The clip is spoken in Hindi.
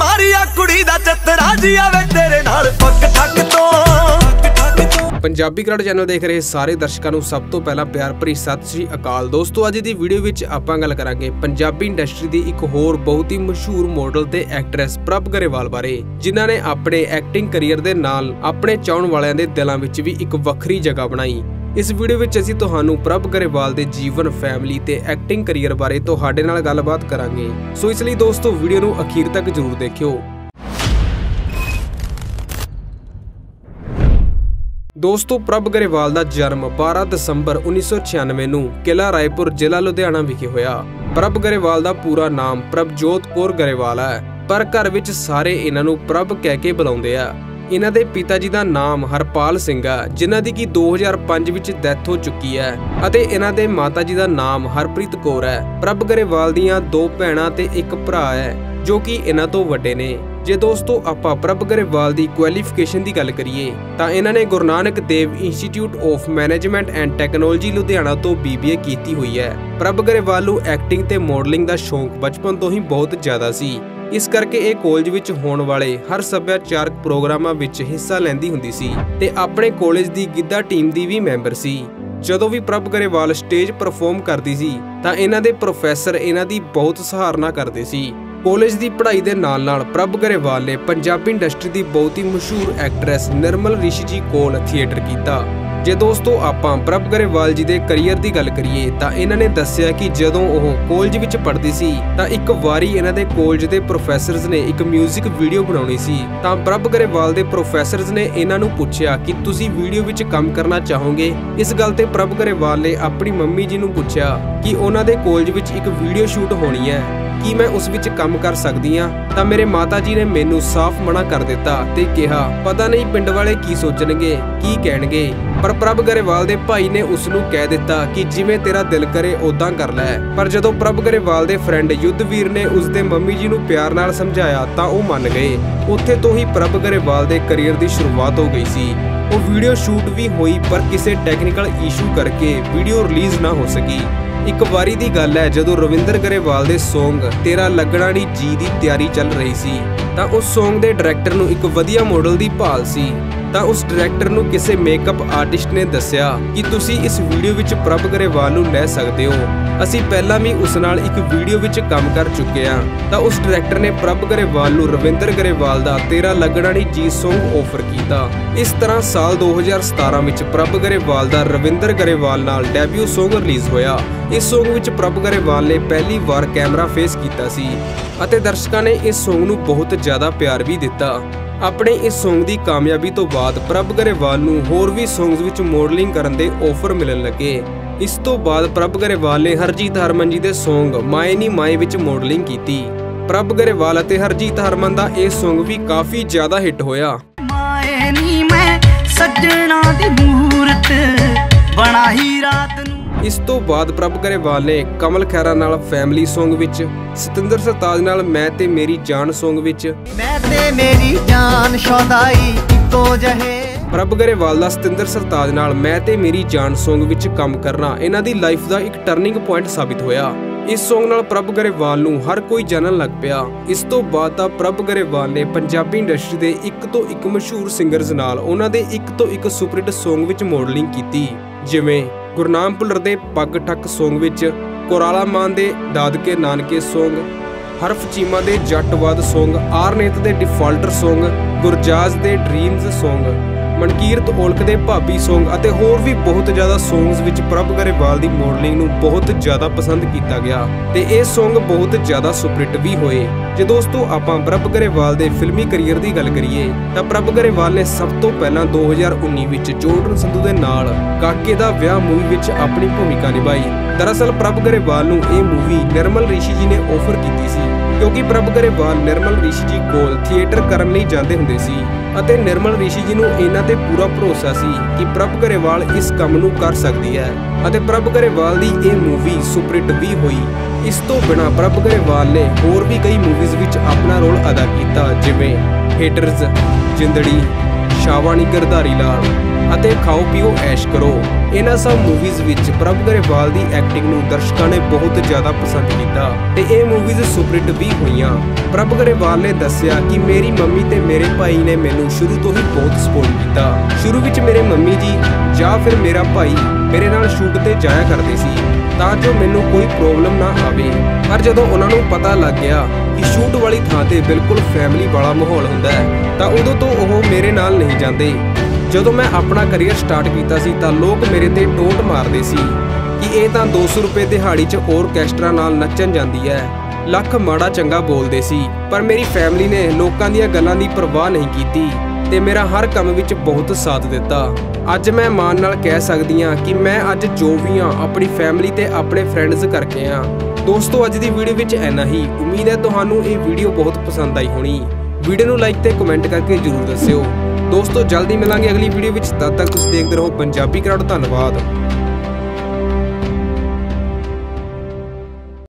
मारिया कुड़ी दा चतरा जिया वे तेरे नाल पक ठक तो। पंजाबी क्राउड चैनल देख रहे सारे दर्शकों को सब तो पहला प्यार भरी सत श्री अकाल। दोस्तों अज की वीडियो में आप गल करांगे पंजाबी इंडस्ट्री की एक होर बहुत ही मशहूर मॉडल ते एक्ट्रेस प्रभ गरेवाल बारे, जिन्हां ने अपने एक्टिंग करियर दे नाल अपने चाहण वालियां दे दिलां विच भी एक वखरी जगह बनाई। इस वीडियो में असीं तुहानूं प्रभ गरेवाल दे जीवन, फैमिली ते एक्टिंग करियर बारे तुहाडे नाल गलबात करांगे, सो इसलिए दोस्तों वीडियो नूं अखीर तक जरूर देखियो। दोस्तों प्रभ गरेवाल का जन्म 12 दसंबर 1996 नूं किला रायपुर जिला लुधियाना विखे होया। प्रभ गरेवाल का पूरा नाम प्रभजोत कौर गरेवाल है, पर घर विच सारे इन्हां नूं प्रभ कह के बुलाउंदे आ। इन्हां दे पिता जी का नाम हरपाल सिंह है, जिन्हां दी की 2005 विच डैथ हो चुकी है, अते इन्हां दे माता जी का नाम हरप्रीत कौर है। प्रभ गरेवाल दीयां दो भैणां ते एक भरा है जो कि इन्हां तों वड्डे ने। जे दोस्तों आपां प्रभ गरेवाल की क्वालिफिकेशन की गल करिए तां इन्हां ने Guru Nanak Dev institute of management and technology Ludhiana तो BBA की हुई है। प्रभ गरेवाल नूं एक्टिंग ते मॉडलिंग का शौक बचपन तो ही बहुत ज़्यादा सी, इस करके ये कॉलेज विच होने वाले हर सभ्याचारक प्रोग्रामां विच हिस्सा लैंदी हुंदी सी ते अपने कॉलेज की गिद्धा टीम की भी मैंबर सी। जदों भी प्रभ गरेवाल स्टेज परफॉर्म करती सी तां इन्हां दे प्रोफैसर इन्हां दी बहुत सहारना करदे सी। कॉलेज की पढ़ाई के नाल नाल प्रभ गरेवाल ने पंजाबी इंडस्ट्री की बहुत ही मशहूर एक्ट्रेस निर्मल ऋषि जी कोल थिएटर किया। जे दोस्तों आपां प्रभ गरेवाल जी के करियर की गल करिए तां इन्हां ने दस्सिया कि जदों ओह कॉलेज विच पढ़दी सी तां एक वारी इन्हां दे कॉलेज के प्रोफैसरस ने एक म्यूजिक वीडियो बनाउणी सी। तां प्रभ गरेवाल के प्रोफैसरस ने इन्हां नूं पुछया कि तुसीं वीडियो विच काम करना चाहोगे। इस गल ते प्रभ गरेवाल ने अपनी मम्मी जी नूं पुछया कि उन्हां दे कॉलेज विच एक वीडियो शूट होनी है, कि मैं उस विच काम कर सकती हाँ। तां मेरे माता जी ने मैनू साफ मना कर दिता ते कहा पता नहीं पिंड वाले की सोचणगे की कहणगे। पर प्रभ गरेवाल दे भाई ने उसनू कह दिता कि जिवें तेरा दिल करे उदां कर लै। पर जदों प्रभ गरेवाल दे फ्रेंड युद्धवीर ने उसके मम्मी जी नू प्यार नाल समझाया तां वो मन गए। उत्थे तो ही प्रभ गरेवाल दे करियर की शुरुआत हो गई सी। वो वीडियो शूट भी हुई पर किसी टैक्नीकल इशू करके वीडियो रिलीज़ ना हो सकी। एक बारी दी गल है जदों रविंदर गरेवाल दे सॉन्ग तेरा लगना नी जी दी तैयारी चल रही सी तां उस सॉन्ग दे डायरैक्टर नूं एक वधिया मॉडल दी भाल सी। तां उस डायरैक्टर नूं किसी मेकअप आर्टिस्ट ने दस्सिया कि तुसी इस वीडियो विच प्रभ गरेवाल नूं लै सकदे हो, असीं पहलां भी उस नाल एक वीडियो विच काम कर चुके हां। तां उस डायरैक्टर ने प्रभ गरेवाल नूं रविंदर गरेवाल दा तेरा लगना नी जी सॉन्ग ऑफर कीता। इस तरह साल 2017 विच प्रभ गरेवाल दा रविंदर गरेवाल नाल डेब्यू सॉन्ग रिलीज़ होया। इस सॉन्ग विच प्रभ गरेवाल ने पहली बार कैमरा फेस किया सी अते दर्शकों ने इस सॉन्ग नूं बहुत ज़्यादा प्यार भी दिता। अपने इस सॉन्ग की कामयाबी तो बाद प्रभ गरेवाल नूं होर भी सॉन्ग्स विच मॉडलिंग करन दे ऑफर मिलन लगे। इस तो बाद प्रभ गरेवाल ने हरजीत हरमन जी दे सॉन्ग माए नी माए विच मॉडलिंग की। प्रभ गरेवाल अते हरजीत हरमन का यह सॉन्ग भी काफ़ी ज़्यादा हिट होया। इस तो बाद प्रभ गरेवाल ने कमल खैरा नाल फैमिली सॉन्ग विच, सतिंदर सरताज नाल मैं ते मेरी जान सॉन्ग विच, प्रभ गरेवाल दा सतिंदर सरताज नाल मैं ते मेरी जान सॉन्ग विच काम करना इन्हां दी लाइफ दा एक टर्निंग पॉइंट साबित होया। इस सॉन्ग नाल प्रभ गरेवाल नूं हर कोई जानन लग पिया। इस तो बाद प्रभ गरेवाल ने पंजाबी इंडस्ट्री दे एक तो एक मशहूर सिंगरस नाल उन्हां दे एक तो एक सुपरहिट सॉन्ग विच मॉडलिंग कीती, जिवें गुरनाम भुल्लर दे पग ठक सॉन्ग विच, कोराला मान दे दादके नानके सॉन्ग, हरफ चीमा दे जटवाद सॉन्ग, आरनेत दे डिफॉल्टर सॉन्ग, गुरजाज दे ड्रीम्स सॉन्ग, मनकीरत औलख दे भाभी सॉन्ग अते होर भी बहुत ज़्यादा सॉन्ग्स विच प्रभ गरेवाल दी मॉडलिंग नूं बहुत ज़्यादा पसंद किया गया ते ये सॉन्ग बहुत ज़्यादा सुपरहिट भी होए। जे दोस्तों आपां प्रभ गरेवाल दे फिल्मी करियर की गल करिए तां प्रभ गरेवाल ने सब तो पहला 2019 विच जोर्डन संधू दे नाल काके दा विआह मूवी विच अपनी भूमिका निभाई। दरअसल प्रभ गरेवाल नूं ये मूवी निर्मल ऋषि जी ने ऑफर कीती सी, क्योंकि प्रभ गरेवाल निर्मल ऋषि जी कोल थिएटर करन लई जांदे हुंदे सी अते निर्मल ऋषि जी नूं इन्हां ते पूरा भरोसा सी कि प्रभ गरेवाल इस काम नूं कर सकदी है अते प्रभ गरेवाल दी ये मूवी सुपरहिट भी होई। इस तो बिना प्रभ गरेवाल ने होर भी कई मूवीज़ विच अपना रोल अदा किया, जिमें हेटर्स, जिंदड़ी, शावानी गरधारी लाल, खाओ पीओ ऐश करो। इन्हां सब मूवीज़ विच प्रभ गरेवाल की एक्टिंग नूं दर्शकों ने बहुत ज़्यादा पसंद किया ते ये मूवीज़ सुपरहिट भी होईयां। प्रभ गरेवाल ने दस्सिया कि मेरी मम्मी ते मेरे भाई ने मैनूं शुरू तो ही बहुत सपोर्ट किया। शुरू विच मेरे मम्मी जी या फिर मेरा भाई मेरे नाल शूट ते जाया करदे सी ताकि मैनूं कोई प्रॉब्लम ना आवे। पर जदों उन्हां नूं पता लग गया कि शूट वाली थां ते बिल्कुल फैमिली वाला माहौल हुंदा है तां उदों तो ओह मेरे नाल नहीं जांदे। जदों मैं अपना करियर स्टार्ट कीता सी तां लोग मेरे ते टोट मारदे सी कि इह तां 200 रुपये दिहाड़ी च ऑर्केस्ट्रा नाल नच्चन जांदी है, लख माड़ा चंगा बोलदे सी। पर मेरी फैमिली ने लोकां दीयां गल्लां दी परवाह नहीं कीती ते मेरा हर काम विच बहुत साथ दिता। अज मैं मान नाल कह सकदी हाँ कि मैं अज जो भी हाँ अपनी फैमिली ते अपने फ्रेंड्स करके हाँ। दोस्तों अज दी वीडियो विच इन्ना ही। उम्मीद है तुहानू ये वीडियो बहुत पसंद आई होनी। वीडियो नू लाइक ते कमेंट करके जरूर दस्सिओ। दोस्तों जल्दी मिलांगे अगली वीडियो विच, तद तक तुसीं देखदे रहो पंजाबी क्राउड। धन्यवाद।